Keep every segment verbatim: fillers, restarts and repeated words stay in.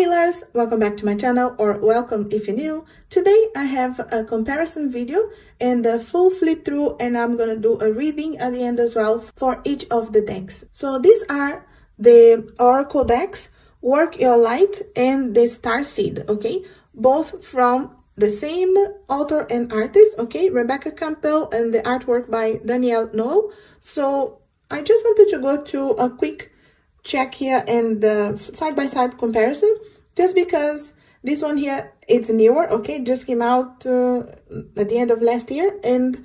healers, welcome back to my channel, or welcome if you're new. Today I have a comparison video and a full flip through, and I'm gonna do a reading at the end as well for each of the decks. So these are the Oracle decks, Work Your Light and the Starseed, okay? Both from the same author and artist, okay? Rebecca Campbell, and the artwork by Danielle Noel. So I just wanted to go through a quick check here and the side-by-side comparison, just because this one here, it's newer, okay? It just came out uh, at the end of last year, and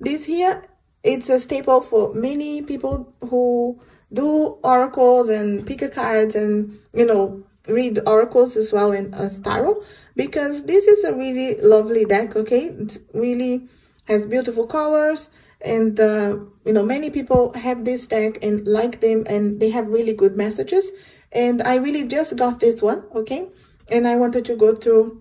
this here, it's a staple for many people who do oracles and pick a cards and, you know, read oracles as well in a tarot, because this is a really lovely deck, okay? It really has beautiful colors. And, uh, you know, many people have this deck and like them, and they have really good messages. And I really just got this one, okay? And I wanted to go through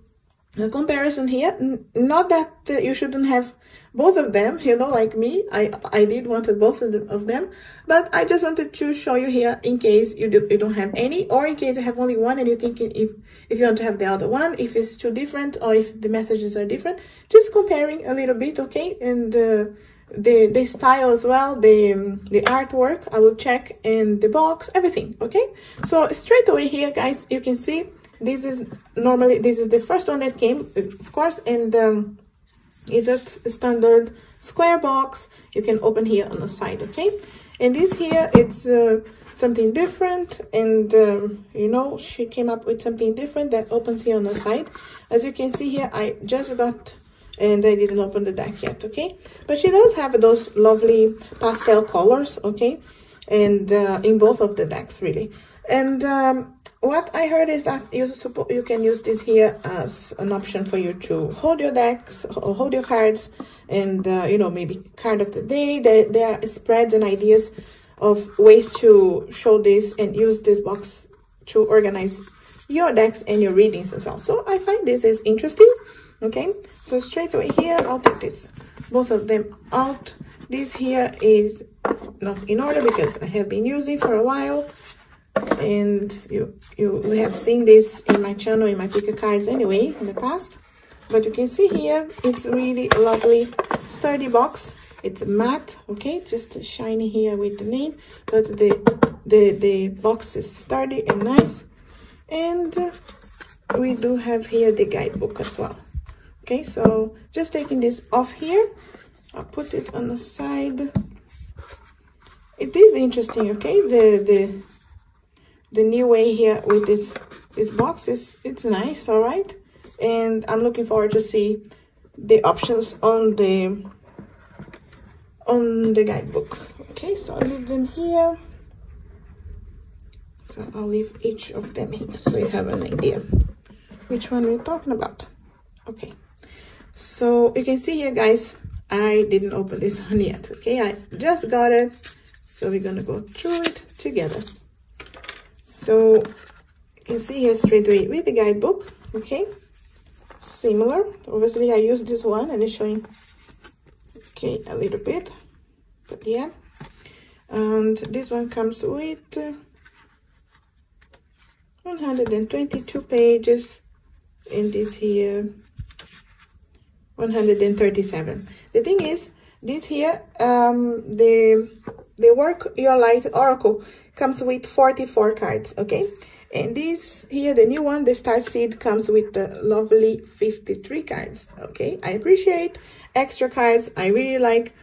a comparison here. N not that uh, you shouldn't have both of them, you know, like me. I, I did wanted both of, the, of them. But I just wanted to show you here in case you, do, you don't have any, or in case you have only one and you're thinking if, if you want to have the other one, if it's too different, or if the messages are different. Just comparing a little bit, okay? And... Uh, the the style as well, the the artwork, I will check in the box, everything, okay? So straight away here, guys, you can see this is normally this is the first one that came, of course, and um it's a standard square box. You can open here on the side, okay? And this here, it's uh, something different, and um, you know, she came up with something different that opens here on the side. As you can see here, I just got, and I didn't open the deck yet, okay? But she does have those lovely pastel colors, okay? And uh, in both of the decks, really. And um, what I heard is that you you can use this here as an option for you to hold your decks, or hold your cards, and, uh, you know, maybe card of the day. There, there are spreads and ideas of ways to show this and use this box to organize your decks and your readings as well. So I find this is interesting. Okay, so straight away here, I'll take this, both of them out. This here is not in order because I have been using for a while, and you you have seen this in my channel, in my picker cards anyway, in the past. But you can see here, it's really lovely, sturdy box. It's matte, okay, just shiny here with the name, but the the the box is sturdy and nice. And we do have here the guidebook as well. Okay, so just taking this off here, I'll put it on the side. It is interesting, okay? The the the new way here with this this box is it's nice, all right. And I'm looking forward to see the options on the on the guidebook. Okay, so I'll leave them here. So I'll leave each of them here so you have an idea which one we're talking about. Okay. So you can see here, guys, I didn't open this one yet, okay? I just got it, so we're gonna go through it together. So you can see here straight away with the guidebook, okay? Similar, obviously I used this one and it's showing, okay, a little bit, but yeah. And this one comes with one hundred twenty-two pages, and this here, one hundred thirty-seven. The thing is, this here, um, the the Work Your Light Oracle comes with forty-four cards, okay? And this here, the new one, the Starseed, comes with the lovely fifty-three cards, okay? I appreciate extra cards. I really like,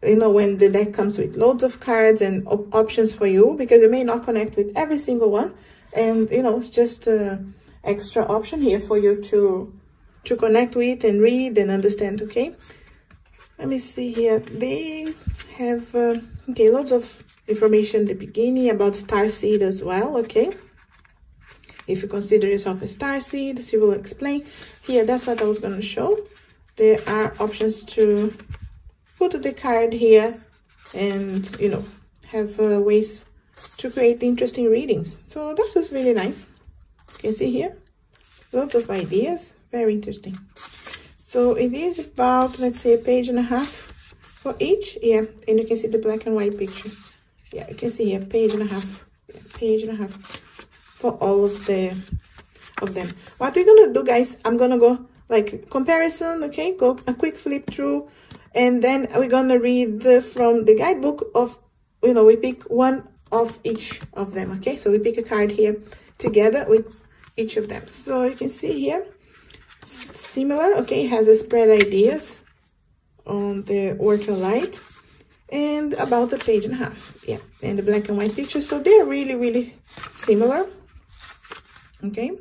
you know, when the deck comes with loads of cards and op options for you, because you may not connect with every single one. And, you know, it's just an extra option here for you to... to connect with and read and understand, okay? Let me see here. They have, uh, okay, lots of information at the beginning about Starseed as well, okay? If you consider yourself a Starseed, she will explain. Here, that's what I was gonna show. There are options to put the card here and, you know, have uh, ways to create interesting readings. So that's just really nice. You can see here, lots of ideas. Very interesting. So it is about, let's say, a page and a half for each. Yeah, and you can see the black and white picture. Yeah, you can see a page and a half, page and a half for all of the of them. What we're gonna do, guys, I'm gonna go like comparison, okay, go a quick flip through, and then we're gonna read the, from the guidebook of, you know, we pick one of each of them, okay? So we pick a card here together with each of them. So you can see here, similar, okay, has a spread ideas on the Work Your Light and about a page and a half, yeah, and the black and white picture. So they're really, really similar, okay?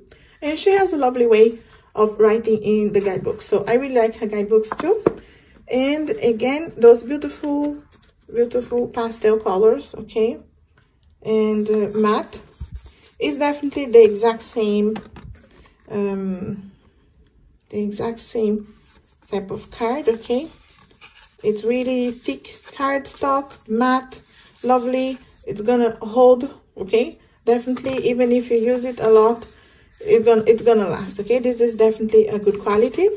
And she has a lovely way of writing in the guidebook. So I really like her guidebooks too. And again, those beautiful, beautiful pastel colors, okay? And uh, matte is definitely the exact same, um, the exact same type of card, okay? It's really thick cardstock, matte, lovely. It's gonna hold, okay? Definitely, even if you use it a lot, it's gonna, it's gonna last, okay? This is definitely a good quality.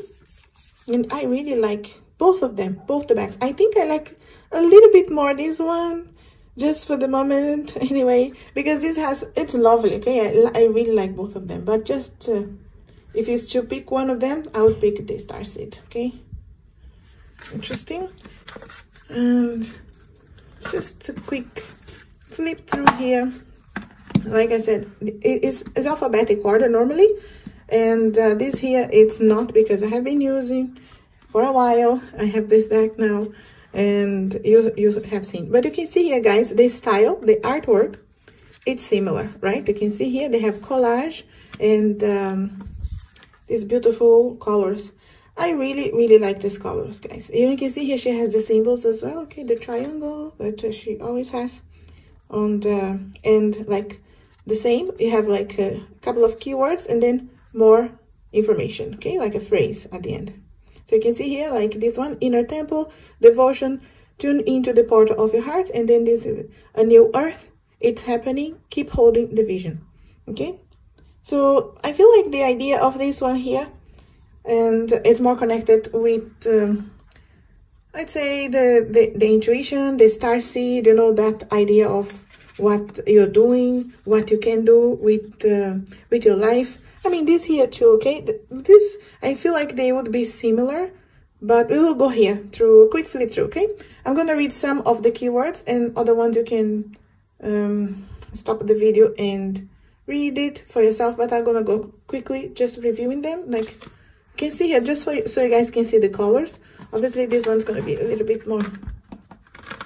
And I really like both of them, both the bags. I think I like a little bit more this one, just for the moment, anyway, because this has, it's lovely, okay? I, I really like both of them, but just uh, if you should pick one of them, I would pick the Starseed, okay? Interesting. And just a quick flip through here. Like I said, it is it's alphabetic order normally, and uh, this here, it's not, because I have been using for a while. I have this deck now, and you you have seen, but you can see here, guys, the style, the artwork, it's similar, right? You can see here they have collage and um, these beautiful colors. I really, really like these colors, guys. You can see here she has the symbols as well, okay, the triangle that she always has on the end, like the same. You have like a couple of keywords and then more information, okay, like a phrase at the end. So you can see here, like this one, inner temple, devotion, tune into the portal of your heart, and then this, a new earth, it's happening, keep holding the vision, okay? So I feel like the idea of this one here, and it's more connected with, um, I'd say, the, the, the intuition, the star seed, you know, that idea of what you're doing, what you can do with, uh, with your life. I mean, this here too, okay? This, I feel like they would be similar, but we will go here through a quick flip through, okay? I'm gonna read some of the keywords, and other ones you can um, stop the video and read it for yourself, but I'm gonna go quickly just reviewing them. Like you can see here, just so you, so you guys can see the colors. Obviously, this one's gonna be a little bit more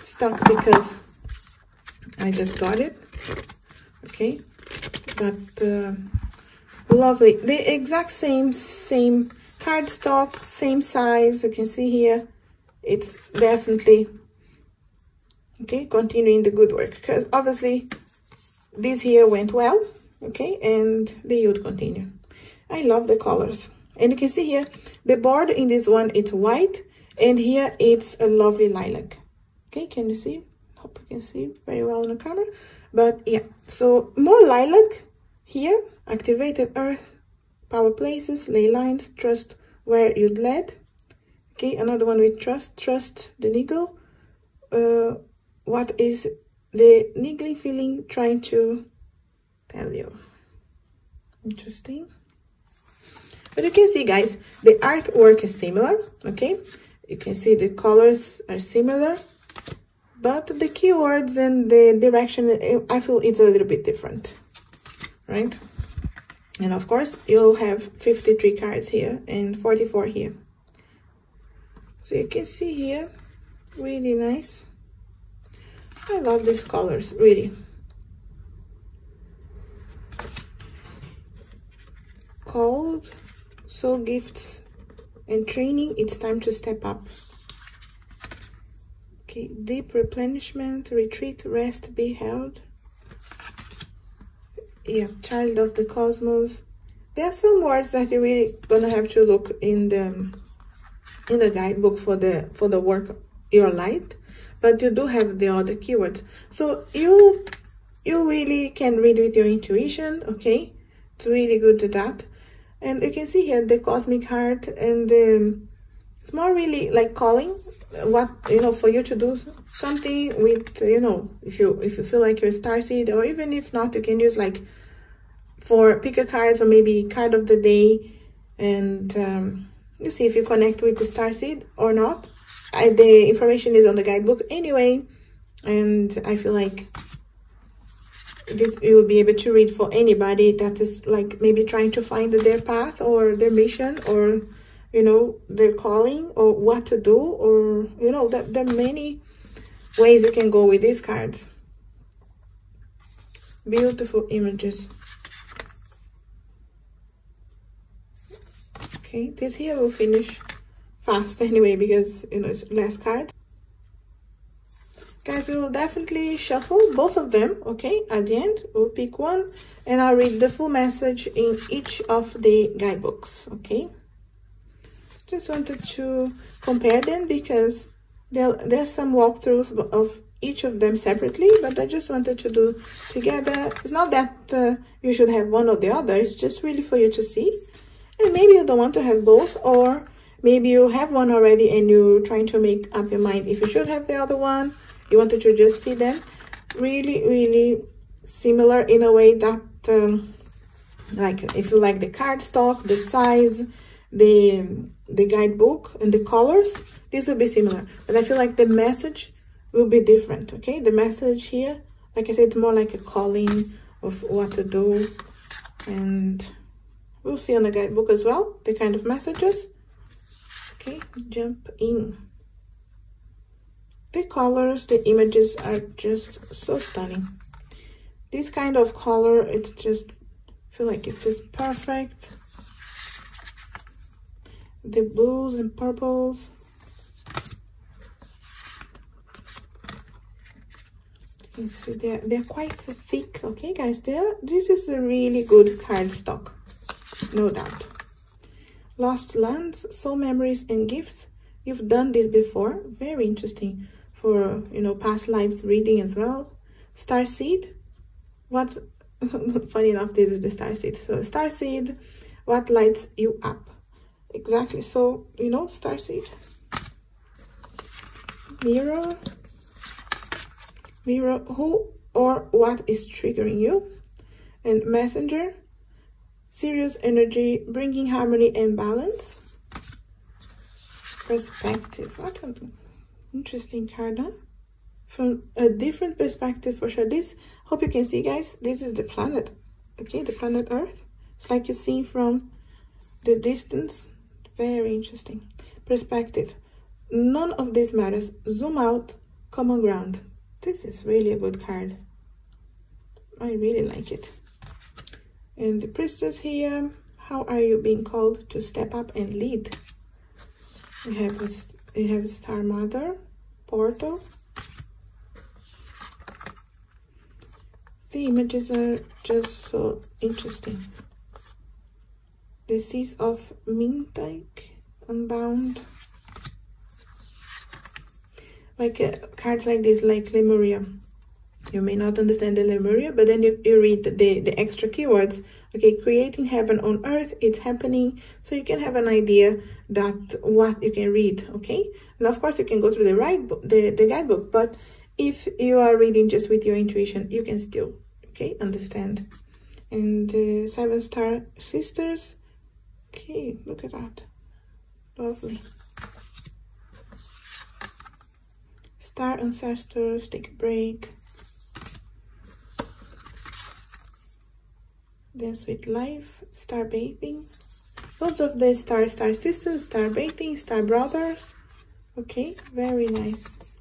stuck because I just got it, okay? But... Uh, lovely, the exact same same cardstock, same size. You can see here, it's definitely okay, continuing the good work, because obviously this here went well, okay, and the yield continue. I love the colors, and you can see here the board in this one, it's white, and here it's a lovely lilac, okay? Can you see? Hope you can see very well on the camera, but yeah, so more lilac here. Activated earth, power places, ley lines, trust where you'd led. Okay, another one with trust, trust the niggle. Uh, what is the niggling feeling trying to tell you? Interesting. But you can see, guys, the artwork is similar, okay? You can see the colors are similar, but the keywords and the direction, I feel it's a little bit different, right? And of course, you'll have fifty-three cards here and forty-four here. So you can see here, really nice. I love these colors, really. Called, soul gifts and training, it's time to step up. Okay, deep replenishment, retreat, rest, be held. Yeah, child of the cosmos. There are some words that you're really gonna have to look in the in the guidebook for the for the Work Your Light, but you do have the other keywords, so you you really can read with your intuition, okay? It's really good to that. And you can see here the cosmic heart, and the, it's more really like calling, what, you know, for you to do something with, you know, if you if you feel like you're a starseed, or even if not, you can use like for pick a card or maybe card of the day, and um, you see if you connect with the starseed or not. I, the information is on the guidebook anyway, and I feel like this you will be able to read for anybody that is like maybe trying to find their path or their mission, or you know, their calling, or what to do, or you know, that there, there are many ways you can go with these cards. Beautiful images. Okay, this here will finish fast anyway because you know it's less cards. Guys, we will definitely shuffle both of them, okay, at the end. We'll pick one and I'll read the full message in each of the guidebooks, okay? Just wanted to compare them because there, there's some walkthroughs of each of them separately, but I just wanted to do together. It's not that uh, you should have one or the other, it's just really for you to see. And maybe you don't want to have both, or maybe you have one already and you're trying to make up your mind if you should have the other one. You wanted to just see them. Really, really similar in a way that, um, like, if you like the cardstock, the size, the, the guidebook, and the colors, this will be similar. But I feel like the message will be different, okay? The message here, like I said, it's more like a calling of what to do. And we'll see on the guidebook as well, the kind of messages. Okay, jump in. The colors, the images are just so stunning. This kind of color, it's just, I feel like it's just perfect. The blues and purples. You can see they're, they're quite thick, okay guys? They're, this is a really good cardstock, no doubt. Lost lands, soul memories and gifts. You've done this before, very interesting for, you know, past lives reading as well. Starseed, what's, funny enough, this is the starseed. So starseed, what lights you up? Exactly, so, you know, starseed. Mirror, mirror, who or what is triggering you? And messenger, serious energy, bringing harmony and balance. Perspective, what an interesting card, huh? From a different perspective for sure. This, hope you can see guys, this is the planet, okay, the planet Earth. It's like you're seeing from the distance, very interesting. Perspective, none of this matters, zoom out, common ground. This is really a good card, I really like it. And the priestess here, how are you being called to step up and lead? We have a, we have Star Mother, Portal. The images are just so interesting. The Seas of Mintyke, Unbound. Like uh, cards like this, like Lemuria. You may not understand the Lemuria, but then you, you read the, the extra keywords. Okay, creating heaven on earth, it's happening. So you can have an idea that what you can read, okay? Now, of course, you can go through the, right book, the, the guidebook, but if you are reading just with your intuition, you can still, okay, understand. And the uh, Seven Star Sisters. Okay, look at that. Lovely. Star Ancestors, take a break. Dance with Life, Star Bathing. Lots of the Star Star Sisters, Star Bathing, Star Brothers. Okay, very nice.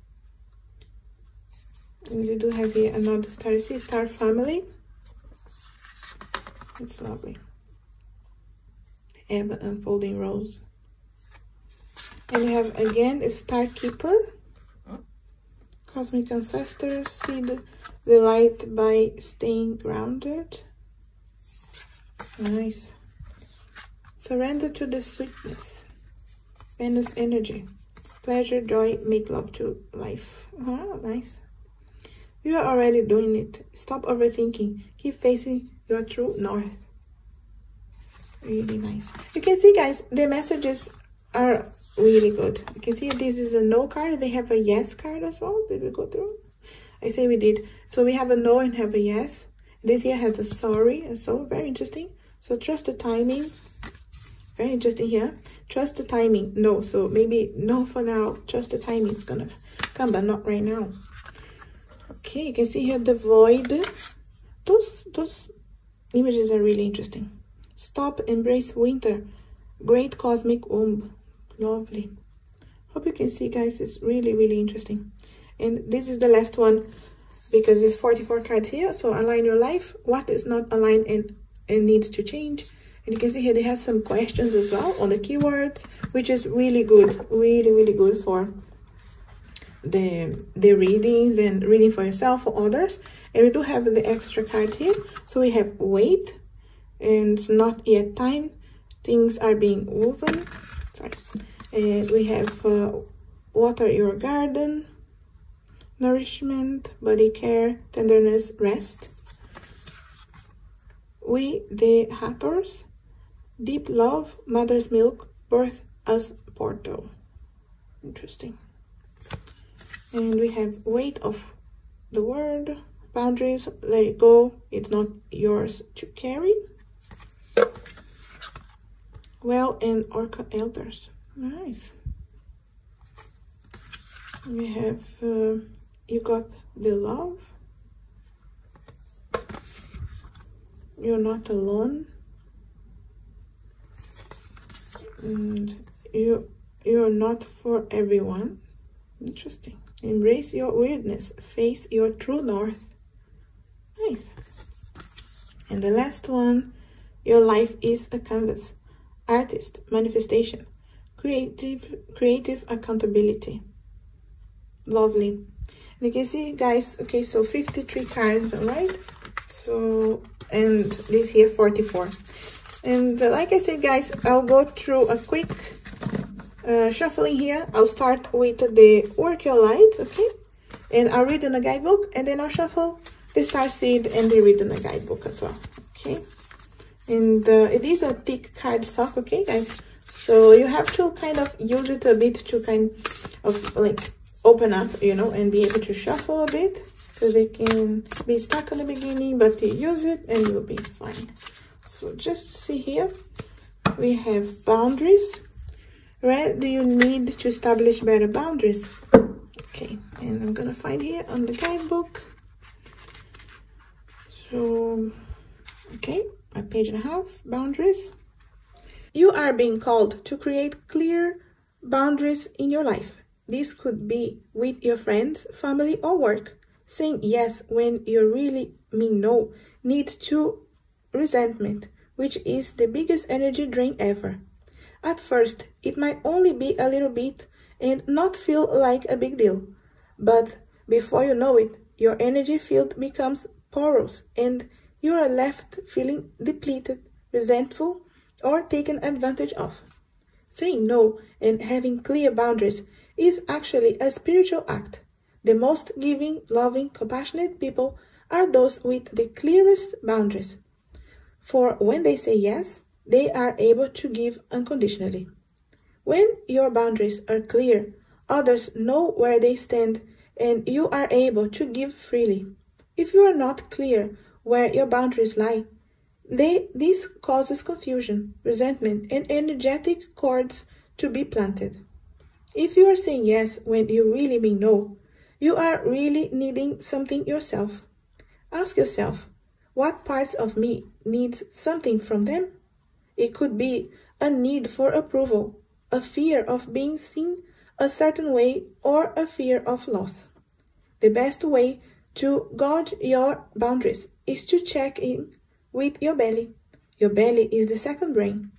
And you do have here another Star Sea, Star Family. It's lovely. Ebb Unfolding Rose. And you have again a Star Keeper, Cosmic Ancestors, Seed the Light by Staying Grounded. Nice. Surrender to the sweetness. Venus energy. Pleasure, joy, make love to life. Oh, nice. You are already doing it. Stop overthinking. Keep facing your true north. Really nice. You can see, guys, the messages are really good. You can see this is a no card. They have a yes card as well. Did we go through? I say we did. So we have a no and have a yes. This here has a sorry, and so very interesting. So trust the timing. Very interesting here. Trust the timing. No, so maybe no for now. Trust the timing. It's gonna come, but not right now. Okay, you can see here the void. Those those images are really interesting. Stop, embrace winter. Great cosmic womb. Lovely. Hope you can see, guys. It's really, really interesting. And this is the last one because there's forty-four cards here. So align your life. What is not aligned and, and needs to change. And you can see here they have some questions as well on the keywords, which is really good. Really, really good for the the readings and reading for yourself or others. And we do have the extra cards here. So we have wait. And it's not yet time. Things are being woven. Sorry. And we have uh, water your garden, nourishment, body care, tenderness, rest. We, the Hathors, deep love, mother's milk, birth as portal. Interesting. And we have weight of the word, boundaries, let it go, it's not yours to carry. Well, and Orca Elders. Nice. We have uh, you got the love, you're not alone, and you you're not for everyone. Interesting. Embrace your weirdness, face your true north. Nice. And the last one, your life is a canvas. Artist, manifestation, creative creative accountability. Lovely. And you can see, guys, okay, so fifty-three cards, all right? So, and this here forty-four. And uh, like I said, guys, I'll go through a quick uh, shuffling here. I'll start with the Work Your Light, okay? And I'll read in a guidebook, and then I'll shuffle the Starseed and the read in a guidebook as well, okay? And uh, it is a thick cardstock, okay, guys? So you have to kind of use it a bit to kind of like open up, you know, and be able to shuffle a bit. Because it can be stuck in the beginning, but you use it and you'll be fine. So just see here, we have boundaries. Where do you need to establish better boundaries? Okay, and I'm going to find here on the guidebook. So, okay. A page and a half, boundaries. You are being called to create clear boundaries in your life. This could be with your friends, family, or work. Saying yes when you really mean no leads to resentment, which is the biggest energy drain ever. At first, it might only be a little bit and not feel like a big deal. But before you know it, your energy field becomes porous and you are left feeling depleted, resentful, or taken advantage of. Saying no and having clear boundaries is actually a spiritual act. The most giving, loving, compassionate people are those with the clearest boundaries. For when they say yes, they are able to give unconditionally. When your boundaries are clear, others know where they stand and you are able to give freely. If you are not clear where your boundaries lie, they, this causes confusion, resentment, and energetic cords to be planted. If you are saying yes when you really mean no, you are really needing something yourself. Ask yourself, what parts of me needs something from them? It could be a need for approval, a fear of being seen a certain way, or a fear of loss. The best way to gauge your boundaries is to check in with your belly. Your belly is the second brain.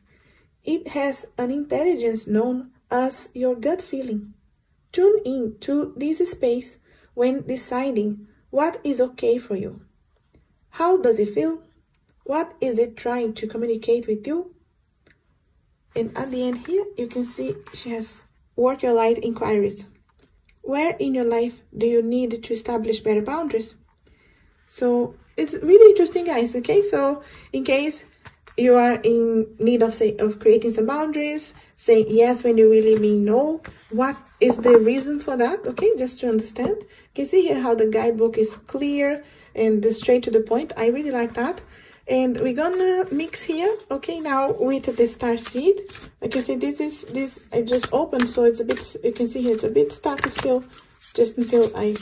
It has an intelligence known as your gut feeling. Tune in to this space when deciding what is okay for you. How does it feel? What is it trying to communicate with you? And at the end here, you can see she has Work Your Light inquiries. Where in your life do you need to establish better boundaries? So it's really interesting, guys, okay? So in case you are in need of say of creating some boundaries, saying yes when you really mean no, what is the reason for that? Okay, just to understand. You can see here how the guidebook is clear. and straight to the point. I really like that. And we're gonna mix here, okay, now with the star seed. Like you see, this is, this I just opened, so it's a bit, you can see here, it's a bit stuck still, just until I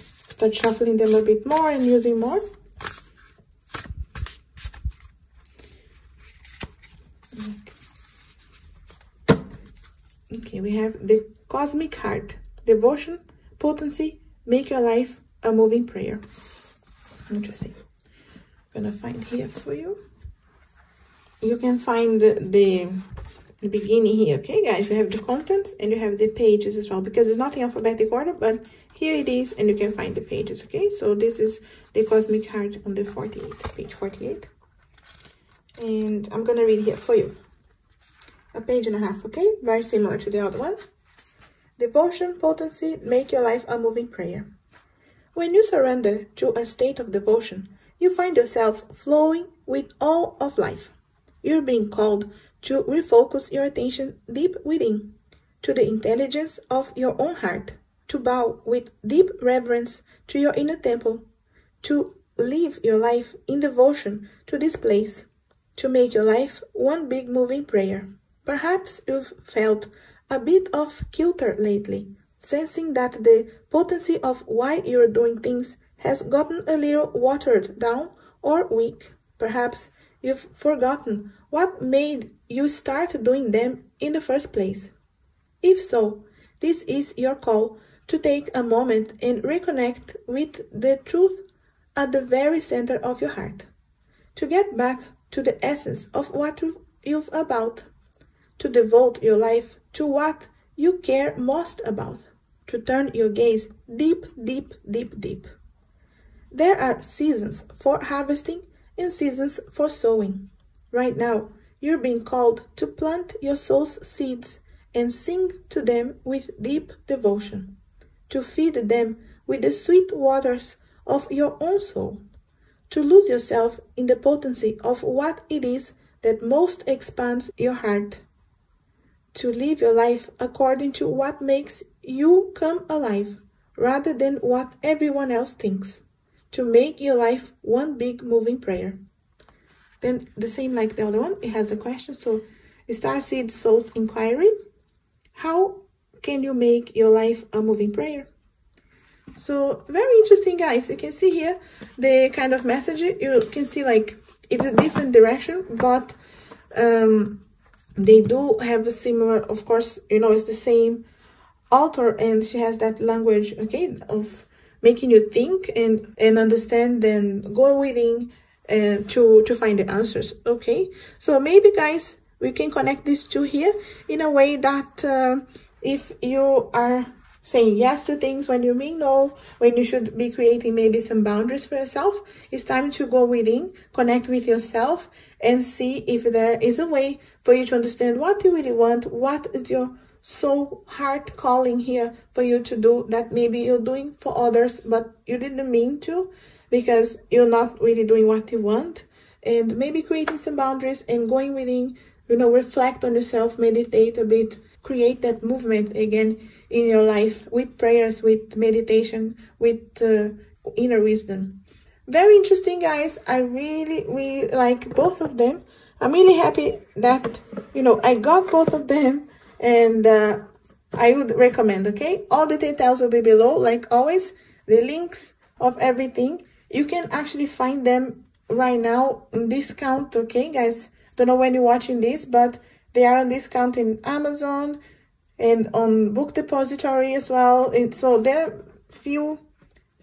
start shuffling them a bit more and using more. Okay, we have the Cosmic Heart, Devotion, Potency, Make Your Life a Moving Prayer. Interesting. I'm gonna find here for you. You can find the, the, the beginning here, okay, guys? You have the contents and you have the pages as well, because it's not in alphabetic order, but here it is, and you can find the pages, okay? So this is the Cosmic Heart on the forty-eight, page forty-eight. And I'm gonna read here for you. A page and a half, okay? Very similar to the other one. Devotion, Potency, Make Your Life a Moving Prayer. When you surrender to a state of devotion, you find yourself flowing with all of life. You're being called to refocus your attention deep within, to the intelligence of your own heart, to bow with deep reverence to your inner temple, to live your life in devotion to this place, to make your life one big moving prayer. Perhaps you've felt a bit of kilter lately, sensing that the potency of why you're doing things has gotten a little watered down or weak. Perhaps you've forgotten what made you start doing them in the first place. If so, this is your call to take a moment and reconnect with the truth at the very center of your heart, to get back to the essence of what you're about, to devote your life to what you care most about, to turn your gaze deep, deep, deep, deep. There are seasons for harvesting and seasons for sowing. Right now, you're being called to plant your soul's seeds and sing to them with deep devotion, to feed them with the sweet waters of your own soul, to lose yourself in the potency of what it is that most expands your heart, to live your life according to what makes you come alive rather than what everyone else thinks, to make your life one big moving prayer. Then the same like the other one, it has a question. So Starseed Soul's Inquiry, how can you make your life a moving prayer? So very interesting, guys. You can see here the kind of message. You can see like it's a different direction, but um, they do have a similar, of course, you know, it's the same author, and she has that language, okay, of making you think and, and understand, then go within uh, to, to find the answers, okay? So maybe, guys, we can connect these two here in a way that uh, if you are saying yes to things when you mean no, when you should be creating maybe some boundaries for yourself, it's time to go within, connect with yourself, and see if there is a way for you to understand what you really want, what is your soul heart calling here for you to do that maybe you're doing for others, but you didn't mean to because you're not really doing what you want. And maybe creating some boundaries and going within, you know, reflect on yourself, meditate a bit, create that movement again in your life with prayers, with meditation, with uh, inner wisdom. Very interesting, guys. I really, really like both of them. I'm really happy that, you know, I got both of them. And uh, I would recommend, okay? All the details will be below, like always. The links of everything. You can actually find them right now on discount, okay, guys? Don't know when you're watching this, but they are on discount in Amazon and on Book Depository as well. And so there are few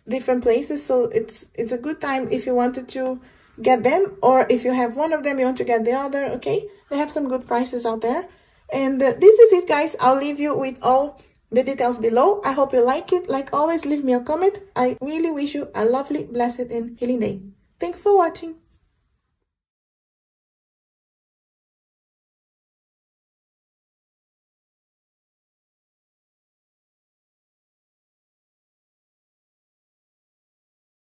different places, so it's it's a good time if you wanted to get them, or if you have one of them, you want to get the other, okay? They have some good prices out there. And uh, this is it, guys. I'll leave you with all the details below. I hope you like it. Like always, leave me a comment. I really wish you a lovely, blessed, and healing day. Thanks for watching.